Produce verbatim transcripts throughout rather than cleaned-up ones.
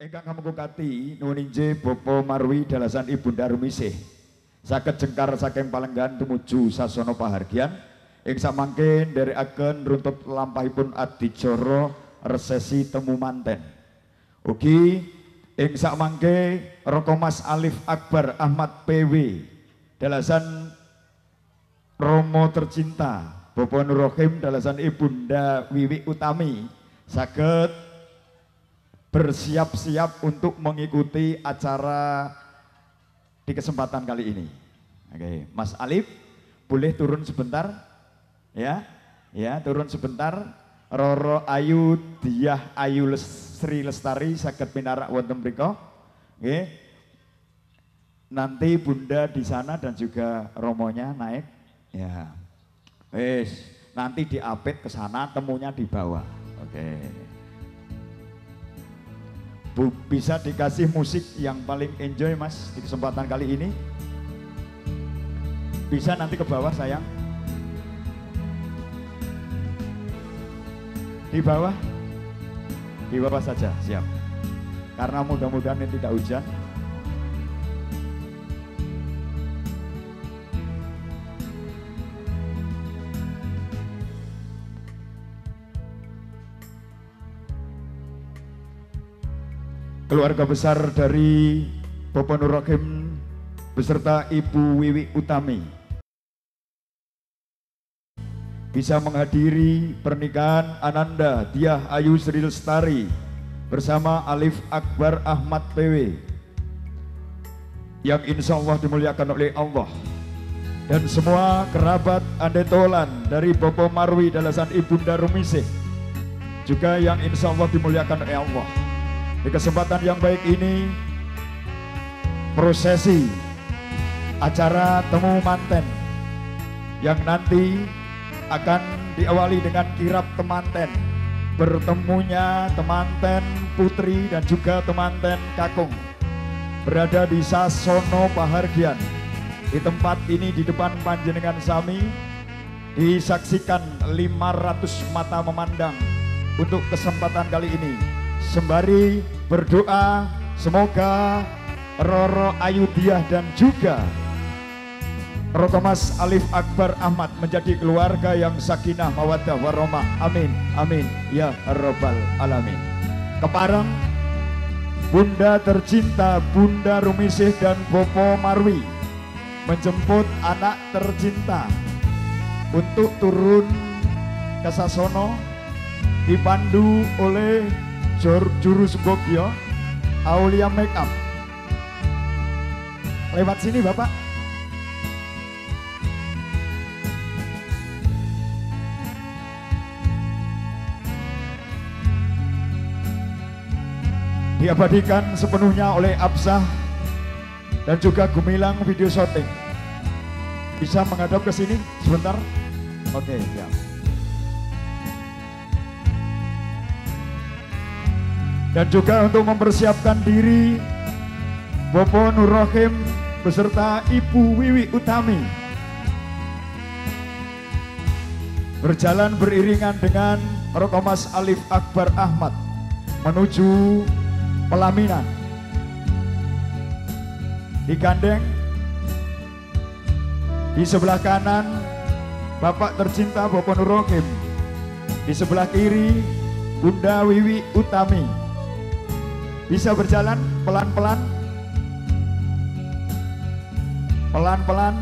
Engkang kamengkukati nuwun inggih Bapak Marwi dalasan Ibunda Rumisih saged jengkar saking Palenggan tumuju Sasana Pahargyan ing samangke nderekaken runtut lampahipun adicara resesi temu manten. Ugi ing samangke Roko Mas Alif Akbar Ahmad P W dalasan Romo tercinta Bapak Nurrohim dalasan Ibunda Wiwi Utami saged bersiap-siap untuk mengikuti acara di kesempatan kali ini. Oke, Mas Alif boleh turun sebentar ya, ya turun sebentar. Roro Ayu Diah Ayu Sri Lestari saged pinarak wonten mriku. Oke, nanti Bunda di sana dan juga romonya naik ya. Wes, nanti diapit ke sana, temunya dibawa. Oke. Bu, bisa dikasih musik yang paling enjoy Mas di kesempatan kali ini? Bisa nanti ke bawah sayang. Di bawah. Di bawah saja, siap. Karena mudah-mudahan ini tidak hujan. Keluarga besar dari Bapak Nurrohim beserta Ibu Wiwi Utami bisa menghadiri pernikahan Ananda Diah Ayu Sri Lestari bersama Alif Akbar Ahmad P W yang insya Allah dimuliakan oleh Allah, dan semua kerabat andetolan dari Bapak Marwi dalasan Ibunda Rumisih juga yang insya Allah dimuliakan oleh Allah. Di kesempatan yang baik ini, prosesi acara temu manten yang nanti akan diawali dengan kirap temanten, bertemunya temanten putri dan juga temanten kakung berada di Sasana Pahargyan. Di tempat ini di depan panjenengan sami disaksikan lima ratus mata memandang untuk kesempatan kali ini. Sembari berdoa semoga Roro Ayudiah dan juga Roko Mas Alif Akbar Ahmad menjadi keluarga yang sakinah mawaddah warahmah. Amin amin ya rabbal alamin. Kepareng Bunda tercinta Bunda Rumisih dan Bopo Marwi menjemput anak tercinta untuk turun ke Sasana dipandu oleh Juru Sembogyo Aulia Makeup. Lewat sini Bapak. Diabadikan sepenuhnya oleh Absah dan juga Gumilang video shooting. Bisa menghadap ke sini sebentar. Oke, ya. Dan juga untuk mempersiapkan diri Bapak Nurrohim beserta Ibu Wiwi Utami berjalan beriringan dengan Roko Mas Alif Akbar Ahmad menuju pelaminan. Digandeng di sebelah kanan Bapak tercinta Bapak Nurrohim, di sebelah kiri Bunda Wiwi Utami. Bisa berjalan pelan-pelan, pelan-pelan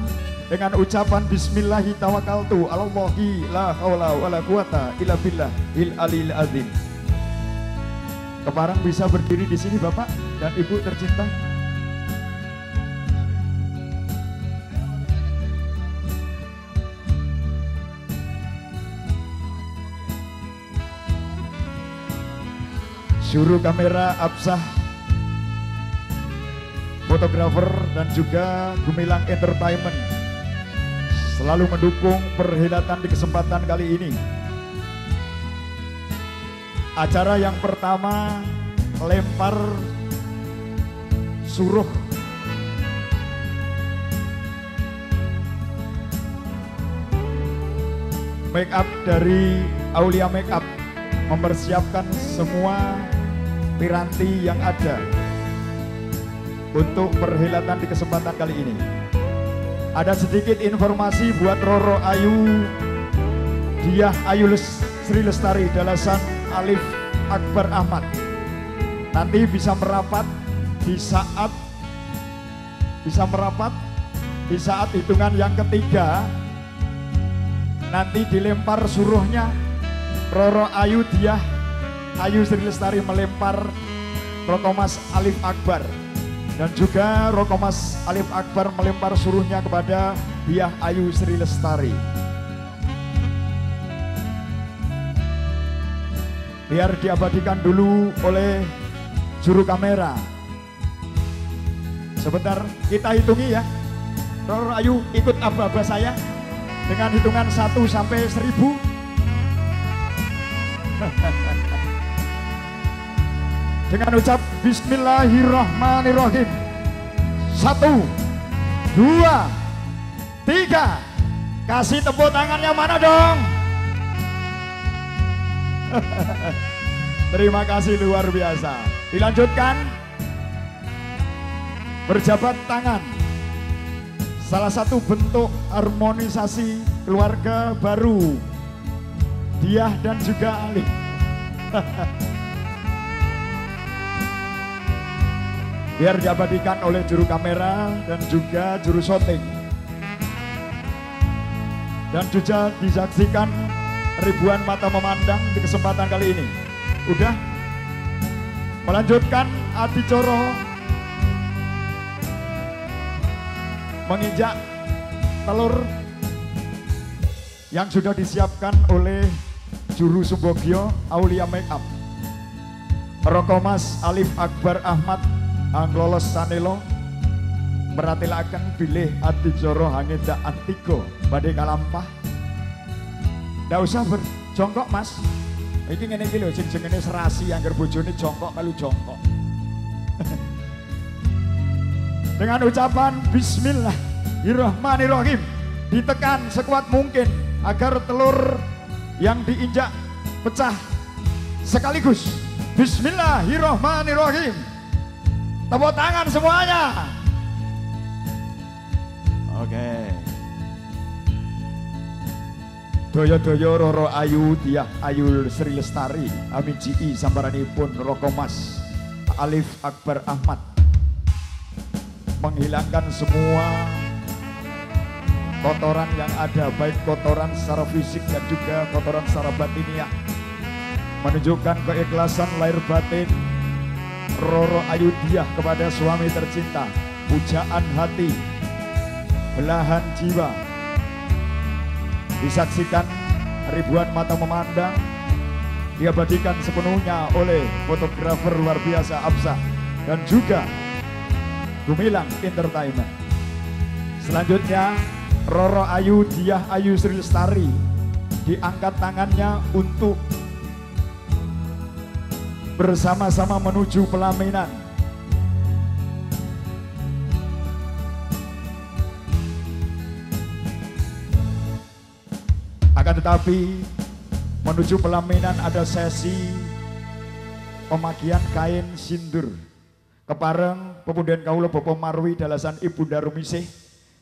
dengan ucapan Bismillahi tawakkaltu 'alallahi la haula wala quwata illa billahil aliyil azim. Kepareng bisa berdiri di sini Bapak dan Ibu tercinta. Juru kamera Absah, fotografer dan juga Gumilang Entertainment selalu mendukung perhelatan di kesempatan kali ini. Acara yang pertama lempar suruh. Make up dari Aulia Make up mempersiapkan semua piranti yang ada untuk perhelatan di kesempatan kali ini. Ada sedikit informasi buat Roro Ayu Diah Ayu Sri Lestari Dalasan Alif Akbar Ahmad. Nanti bisa merapat di saat bisa merapat di saat hitungan yang ketiga. Nanti dilempar suruhnya. Roro Ayu Diah Ayu Sri Lestari melempar Rokomas Alif Akbar, dan juga Rokomas Alif Akbar melempar suruhnya kepada Diah Ayu Sri Lestari. Biar diabadikan dulu oleh juru kamera. Sebentar, kita hitungi ya. Roro Ayu ikut aba-aba saya dengan hitungan satu sampai seribu. Dengan ucap Bismillahirrahmanirrahim. Satu, dua, tiga. Kasih tepuk tangannya mana dong? Terima kasih luar biasa. Dilanjutkan, berjabat tangan. Salah satu bentuk harmonisasi keluarga baru Diah dan juga Alif. Biar diabadikan oleh juru kamera dan juga juru syuting. Dan juga disaksikan ribuan mata memandang di kesempatan kali ini. Udah? Melanjutkan adicara menginjak telur yang sudah disiapkan oleh juru Sumbogyo Aulia Makeup. Rokomas Alif Akbar Ahmad anglolos sanelo meratilakan bilih adicara hangedak antigo badhe kalampah. Ndak usah berjongkok, Mas. Iki ngene iki lho sing jenenge serasi angger bojone jongkok kalu jongkok. Dengan ucapan Bismillahirrahmanirrahim ditekan sekuat mungkin agar telur yang diinjak pecah sekaligus. Bismillahirrahmanirrahim. Tepuk tangan semuanya. Oke. Doyo-doyo Roro Ayu Diah Ayu Sri Lestari amin ji sambaranipun Rokomas Alif Akbar Ahmad menghilangkan semua kotoran yang ada, baik kotoran secara fisik dan juga kotoran secara batiniah, menunjukkan keikhlasan lahir batin Roro Ayu Diah kepada suami tercinta, pujaan hati, belahan jiwa. Disaksikan ribuan mata memandang, diabadikan sepenuhnya oleh fotografer luar biasa Absah dan juga Gumilang Entertainment. Selanjutnya Roro Ayu Diah Ayu Sri Lestari diangkat tangannya untuk bersama-sama menuju pelaminan. Akan tetapi menuju pelaminan ada sesi pemakaian kain sindur kepareng pemudian kaula Bapak Marwi dalasan Ibu Darumisih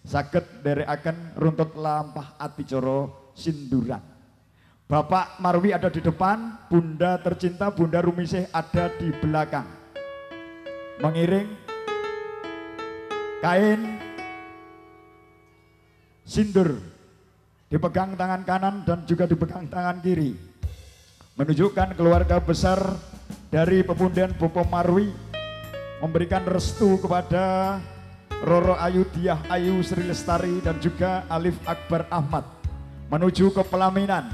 sakit dari akan runtut lampah adicara sinduran. Bapak Marwi ada di depan, Bunda tercinta Bunda Rumisih ada di belakang mengiring kain sindur, dipegang tangan kanan dan juga dipegang tangan kiri, menunjukkan keluarga besar dari pemudian Bapak Marwi memberikan restu kepada Roro Ayu Diah Ayu Sri Lestari dan juga Alif Akbar Ahmad menuju ke pelaminan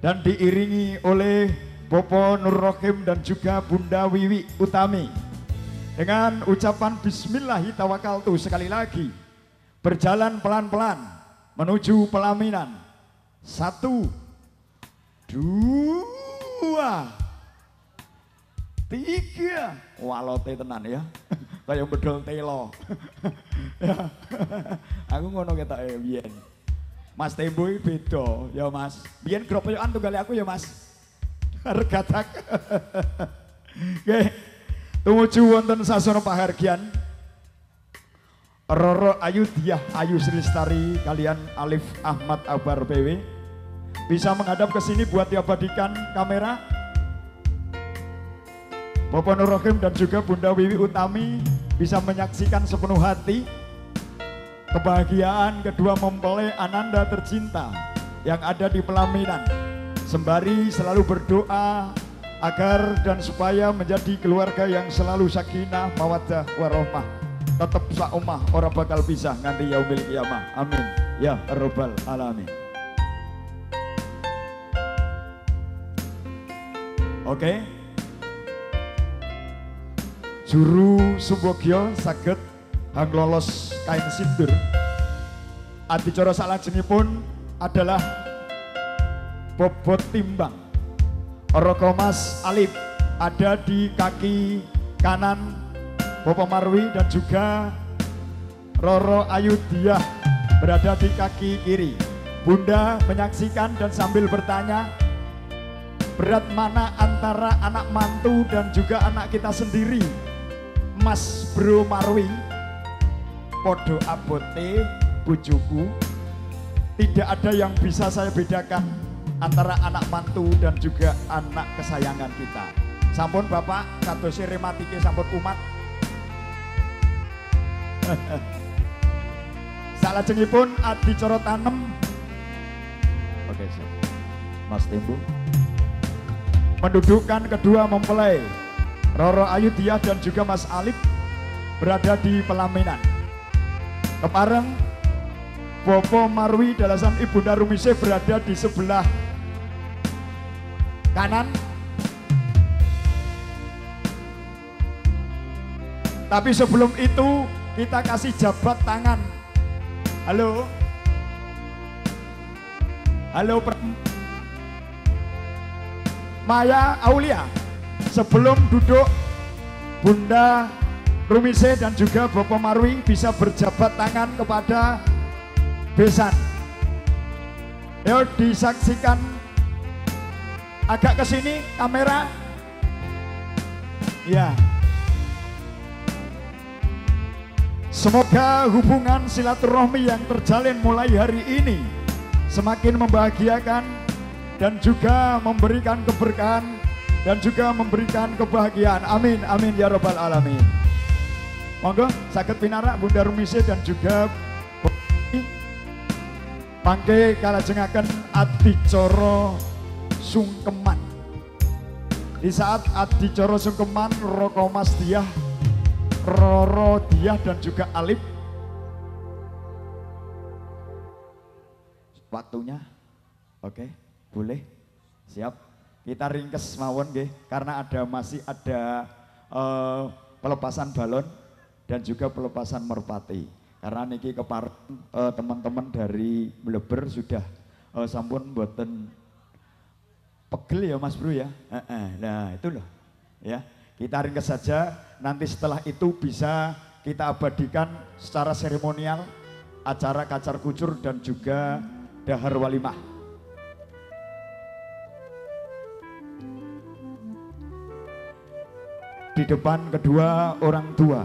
dan diiringi oleh Bopo Nur Rohim dan juga Bunda Wiwi Utami dengan ucapan Bismillahirrahmanirrahim. Sekali lagi berjalan pelan-pelan menuju pelaminan. Satu, dua, tiga. Walote tenan ya. Kayak bedol telo. Ya. Aku ngono ketoke biyen. Mas Tembo iki beda ya Mas. Biyen gropoyokan tunggale aku ya Mas. Regatak. Nggih. Tumuju wonten sasana pahargyan. Roro Ayudhyah Ayu Sri Lestari kalian Alif Ahmad Akbar P W bisa menghadap ke sini buat diabadikan kamera. Bapak Nur Rahim dan juga Bunda Wiwi Utami bisa menyaksikan sepenuh hati kebahagiaan kedua mempelai Ananda tercinta yang ada di pelaminan, sembari selalu berdoa agar dan supaya menjadi keluarga yang selalu sakinah mawaddah warahmah, tetap saumah ora bakal pisah nganti yaumil qiyamah. Amin ya rabbal alamin. Oke okay. Juru Subogyo saged hang lolos kain sindur. Adicara salajengipun adalah bobot timbang. Roko Mas Alif ada di kaki kanan Bapak Marwi dan juga Roro Ayudhyah berada di kaki kiri. Bunda menyaksikan dan sambil bertanya, berat mana antara anak mantu dan juga anak kita sendiri? Mas Bro Marwi, podo abote bojoku, tidak ada yang bisa saya bedakan antara anak mantu dan juga anak kesayangan kita. Sampun Bapak, kadose rematike sampun umat. Salajengipun adicara tanem. Oke, Mas Timbu mendudukkan kedua mempelai Roro Ayudhyah dan juga Mas Alif berada di pelaminan. Kepareng Bopo Marwi dalasan Ibunda Rumise berada di sebelah kanan. Tapi sebelum itu kita kasih jabat tangan. Halo. Halo Maya Aulia. Sebelum duduk Bunda Rumise dan juga Bapak Marwi bisa berjabat tangan kepada besan. Ayo disaksikan agak ke sini kamera. Ya. Semoga hubungan silaturahmi yang terjalin mulai hari ini semakin membahagiakan dan juga memberikan keberkahan dan juga memberikan kebahagiaan. Amin, amin ya rabbal alamin. Monggo saged pinarak Bunda Rumise dan juga mangke kalajengaken adicara sungkeman. Di saat adicara sungkeman Roko Mas Diah, Roro Diah dan juga Alif. Waktunya oke, okay. Boleh. Siap. Kita ringkes mawon nggih karena ada masih ada uh, pelepasan balon dan juga pelepasan merpati. Karena niki kepar uh, teman-teman dari Mleber sudah uh, sampun mboten pegel ya Mas Bro ya. Uh, uh, nah, itu loh. Ya, kita ringkes saja nanti setelah itu bisa kita abadikan secara seremonial acara kacar kucur dan juga dahar walimah. Di depan kedua orang tua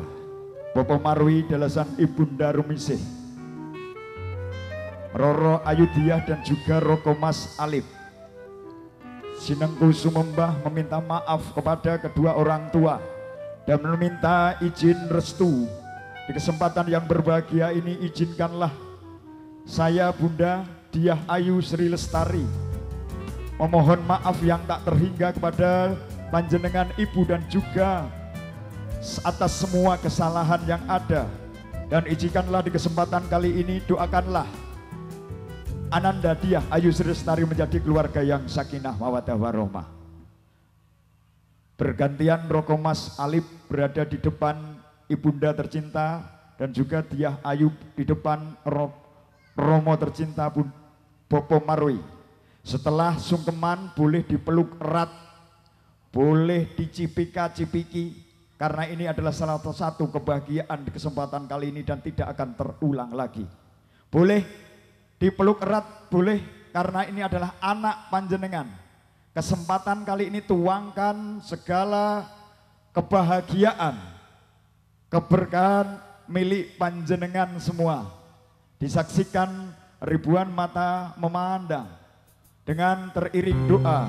Bapak Marwi dalasan Ibunda Rumisih, Roro Ayudhyah dan juga Roko Mas Alif. Sinengku Sumembah meminta maaf kepada kedua orang tua dan meminta izin restu. Di kesempatan yang berbahagia ini izinkanlah saya Bunda Diah Ayu Sri Lestari memohon maaf yang tak terhingga kepada Panjenengan Ibu dan juga atas semua kesalahan yang ada. Dan izinkanlah di kesempatan kali ini doakanlah Ananda Diah Ayu Sri Lestari menjadi keluarga yang sakinah mawaddah warahmah. Bergantian Roko Mas Alif berada di depan Ibunda tercinta dan juga Diah Ayu di depan Romo tercinta Bopo Marwi. Setelah sungkeman boleh dipeluk erat, boleh dicipika-cipiki karena ini adalah salah satu kebahagiaan di kesempatan kali ini dan tidak akan terulang lagi. Boleh dipeluk erat, boleh karena ini adalah anak panjenengan. Kesempatan kali ini tuangkan segala kebahagiaan, keberkahan milik panjenengan semua. Disaksikan ribuan mata memandang dengan teriring doa,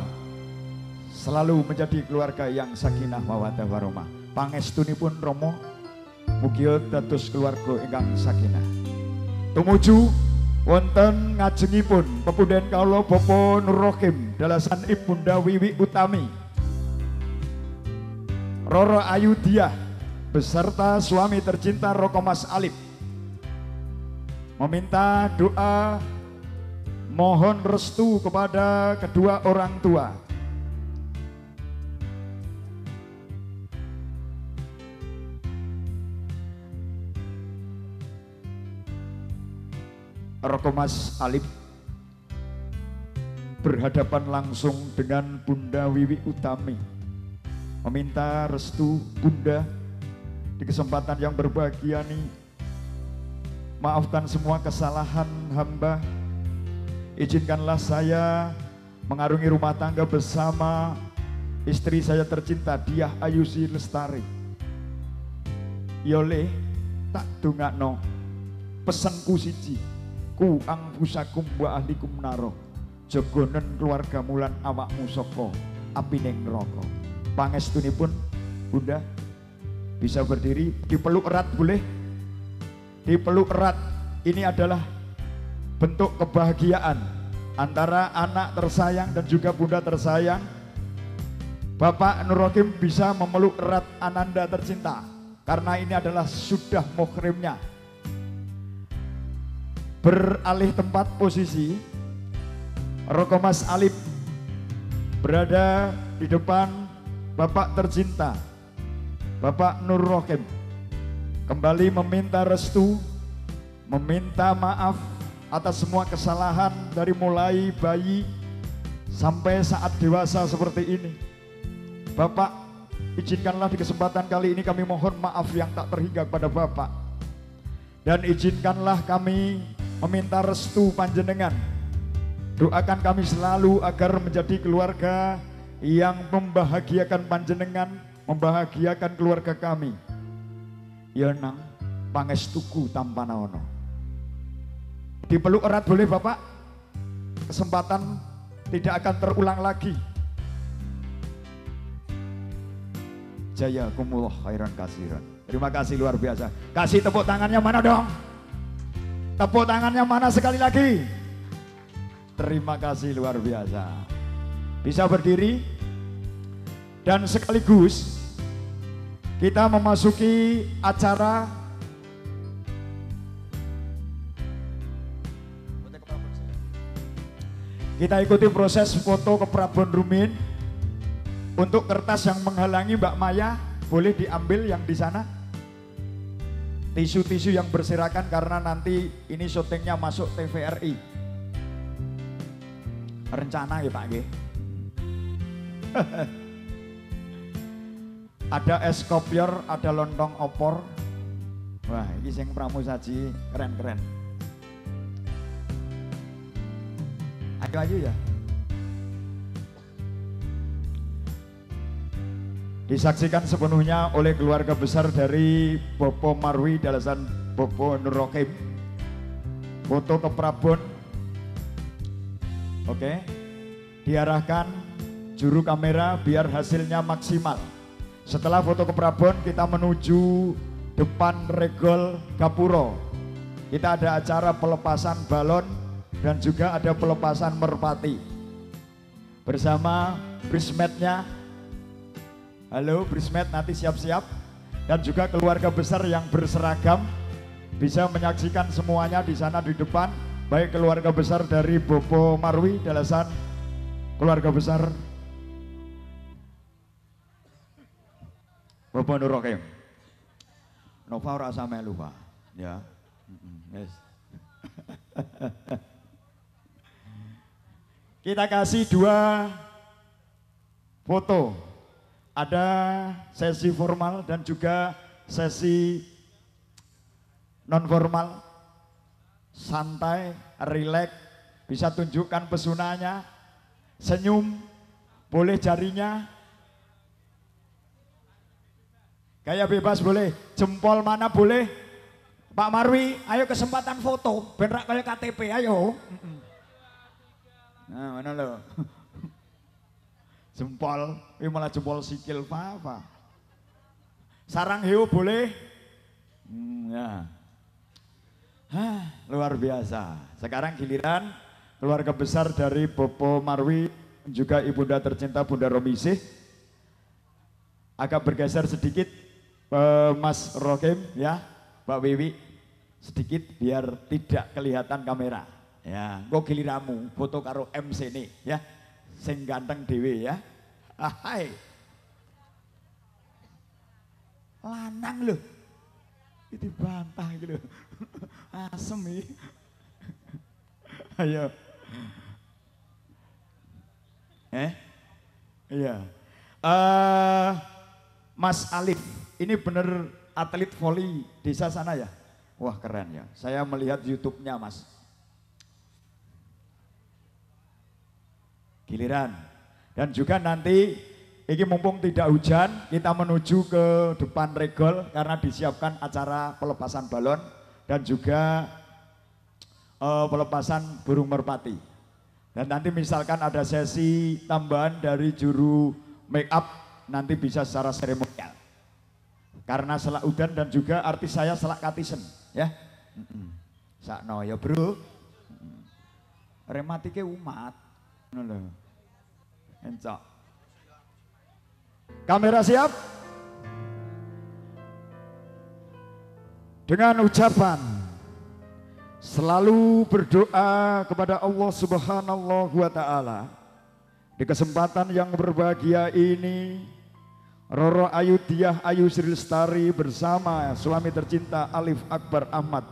selalu menjadi keluarga yang sakinah mawaddah warahmah. Pangestunipun Rama mugi dados keluarga ingkang sakinah. Tumuju wonten ngajengipun pepundhen kawula Bapak Nur Rochim dalasan Ibunda Wiwi Utami, Roro Ayudhya beserta suami tercinta Roko Mas Alip meminta doa mohon restu kepada kedua orang tua. Roko Mas Alip berhadapan langsung dengan Bunda Wiwi Utami meminta restu Bunda. Di kesempatan yang berbahagia ini, maafkan semua kesalahan hamba. Izinkanlah saya mengarungi rumah tangga bersama istri saya tercinta, Diah Ayusi Lestari. Yoleh tak dungakno pesenku siji, ku angpusakum wa ahlikum naro, jogonen keluarga mulan awakmu soko apine neraka. Pangestunipun Bunda, bisa berdiri, dipeluk erat boleh. Dipeluk erat, ini adalah bentuk kebahagiaan antara anak tersayang dan juga bunda tersayang. Bapak Nur Rochim bisa memeluk erat ananda tercinta, karena ini adalah sudah muhrimnya. Beralih tempat posisi, Roko Mas Alip berada di depan bapak tercinta, Bapak Nur Rochim. Kembali meminta restu, meminta maaf atas semua kesalahan dari mulai bayi sampai saat dewasa seperti ini. Bapak, izinkanlah di kesempatan kali ini kami mohon maaf yang tak terhingga kepada Bapak. Dan izinkanlah kami meminta restu panjenengan. Doakan kami selalu agar menjadi keluarga yang membahagiakan panjenengan, membahagiakan keluarga kami. Ya nang, pangestuku tampana ono. Dipeluk erat boleh Bapak? Kesempatan tidak akan terulang lagi. Jazakumullah khairan katsiran. Terima kasih luar biasa. Kasih tepuk tangannya mana dong? Tepuk tangannya mana sekali lagi? Terima kasih luar biasa. Bisa berdiri. Dan sekaligus kita memasuki acara kita ikuti proses foto keprabon Rumin. Untuk kertas yang menghalangi Mbak Maya boleh diambil yang di sana, tisu-tisu yang berserakan karena nanti ini syutingnya masuk T V R I rencana ya Pak G. Ada es kopior, ada lontong opor. Wah, ini sing pramu saji keren-keren. Ayo aja ya. Disaksikan sepenuhnya oleh keluarga besar dari Bopo Marwi dalasan Bopo Nur Rochim. Foto keprabon. Oke. Diarahkan juru kamera biar hasilnya maksimal. Setelah foto keprabon kita menuju depan regol Gapuro. Kita ada acara pelepasan balon dan juga ada pelepasan merpati. Bersama brismetnya. Halo brismet, nanti siap-siap. Dan juga keluarga besar yang berseragam bisa menyaksikan semuanya di sana di depan. Baik keluarga besar dari Bopo Marwi dalasan keluarga besar Bapak Nur Rochim. Nova ora sampe lupa, ya. Yes. Kita kasih dua foto. Ada sesi formal dan juga sesi non formal. Santai, rileks, bisa tunjukkan pesonanya, senyum, Boleh jarinya? Gaya bebas boleh. Jempol mana boleh? Pak Marwi, ayo kesempatan foto. Beneran kayak K T P, ayo. Nah, mana lo? Jempol, ini malah jempol sikil apa? Sarang hiu boleh? Hmm, ya. Hah, luar biasa. Sekarang giliran keluarga besar dari Bopo Marwi juga ibunda tercinta Bunda Romisih. Agak bergeser sedikit eh, Mas Rokim ya, Mbak Wiwi sedikit biar tidak kelihatan kamera. Ya, kok giliramu foto karo M C ini ya. Sing ganteng dhewe ya. Ah, hai. Lanang lho. Itu bantah gitu lho. Asem iki. Ayo. Eh, iya, uh, Mas Alif, ini bener atlet voli desa sana ya? Wah keren ya, saya melihat YouTube-nya Mas. Giliran, dan juga nanti ini mumpung tidak hujan, kita menuju ke depan regol karena disiapkan acara pelepasan balon dan juga uh, pelepasan burung merpati. Dan nanti misalkan ada sesi tambahan dari juru make up nanti bisa secara seremonial. Karena Selak Udan dan juga artis saya Selak Katisen ya. Sakno ya bro. Rematike umat. Ngono lho. Kamera siap? Dengan ucapan selalu berdoa kepada Allah Subhanahu wa Ta'ala. Di kesempatan yang berbahagia ini, Roro Ayu Diah Ayu Sri Lestari bersama suami tercinta Alif Akbar Ahmad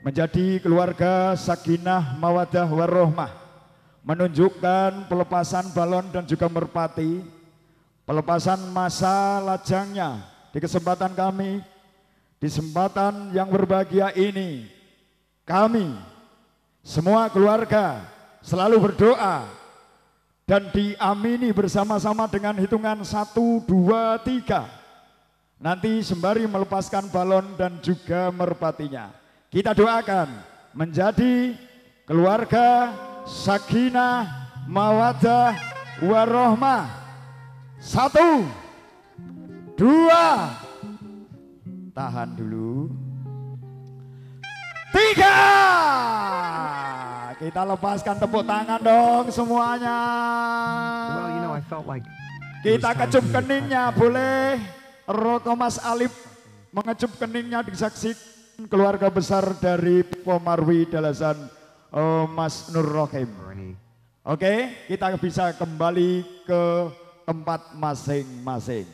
menjadi keluarga sakinah mawadah warohmah, menunjukkan pelepasan balon dan juga merpati, pelepasan masa lajangnya. Di kesempatan kami, di kesempatan yang berbahagia ini, kami semua keluarga selalu berdoa dan diamini bersama-sama dengan hitungan satu, dua, tiga. Nanti sembari melepaskan balon dan juga merpatinya, kita doakan menjadi keluarga sakinah mawaddah warohmah. Satu, dua, tahan dulu. Tiga, kita lepaskan tepuk tangan dong semuanya. Well, you know, I felt like kita kecup keningnya, boleh Roko Mas Alif mengecup keningnya disaksikan keluarga besar dari Pomarwi Dalasan uh, Mas Nur Rohim. Oke, okay, kita bisa kembali ke tempat masing-masing.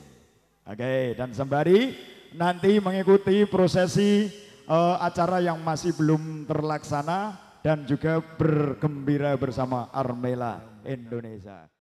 Oke, okay, dan sembari nanti mengikuti prosesi Uh, acara yang masih belum terlaksana dan juga bergembira bersama Armela Indonesia.